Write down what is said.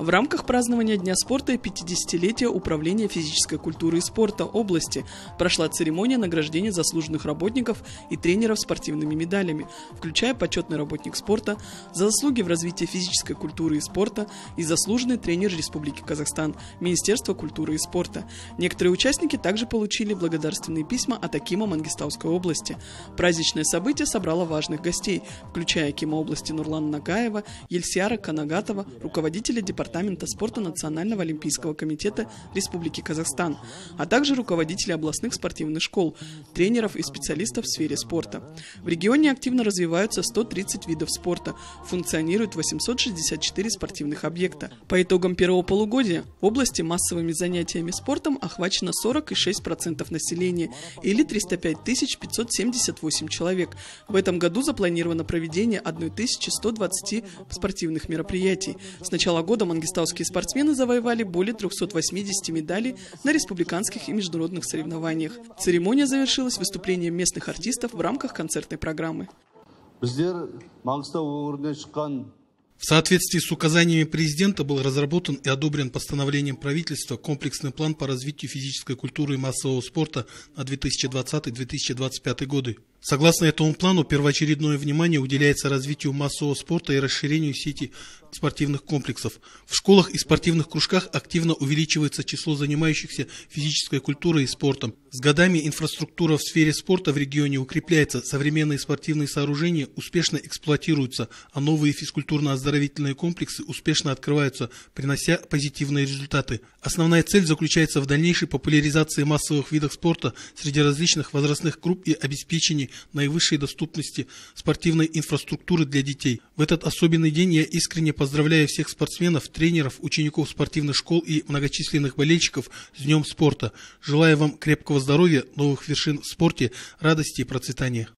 В рамках празднования Дня спорта и 50-летия Управления физической культуры и спорта области прошла церемония награждения заслуженных работников и тренеров спортивными медалями, включая почетный работник спорта, за заслуги в развитии физической культуры и спорта и заслуженный тренер Республики Казахстан, Министерство культуры и спорта. Некоторые участники также получили благодарственные письма от акима Мангистауской области. Праздничное событие собрало важных гостей, включая акима области Нурлана Нагаева, Ельсиара Конагатова, руководителя Департамента спорта Национального олимпийского комитета Республики Казахстан, а также руководителей областных спортивных школ, тренеров и специалистов в сфере спорта. В регионе активно развиваются 130 видов спорта, функционируют 864 спортивных объекта. По итогам первого полугодия в области массовыми занятиями спортом охвачено 46% населения или 305 578 человек. В этом году запланировано проведение 1120 спортивных мероприятий. С начала года мангистауские спортсмены завоевали более 380 медалей на республиканских и международных соревнованиях. Церемония завершилась выступлением местных артистов в рамках концертной программы. В соответствии с указаниями президента был разработан и одобрен постановлением правительства комплексный план по развитию физической культуры и массового спорта на 2020-2025 годы. Согласно этому плану, первоочередное внимание уделяется развитию массового спорта и расширению сети спортивных комплексов. В школах и спортивных кружках активно увеличивается число занимающихся физической культурой и спортом. С годами инфраструктура в сфере спорта в регионе укрепляется, современные спортивные сооружения успешно эксплуатируются, а новые физкультурно-оздоровительные комплексы успешно открываются, принося позитивные результаты. Основная цель заключается в дальнейшей популяризации массовых видов спорта среди различных возрастных групп и обеспечении наивысшей доступности спортивной инфраструктуры для детей. В этот особенный день я искренне поздравляю всех спортсменов, тренеров, учеников спортивных школ и многочисленных болельщиков с Днем спорта. Желаю вам крепкого здоровья, новых вершин в спорте, радости и процветания.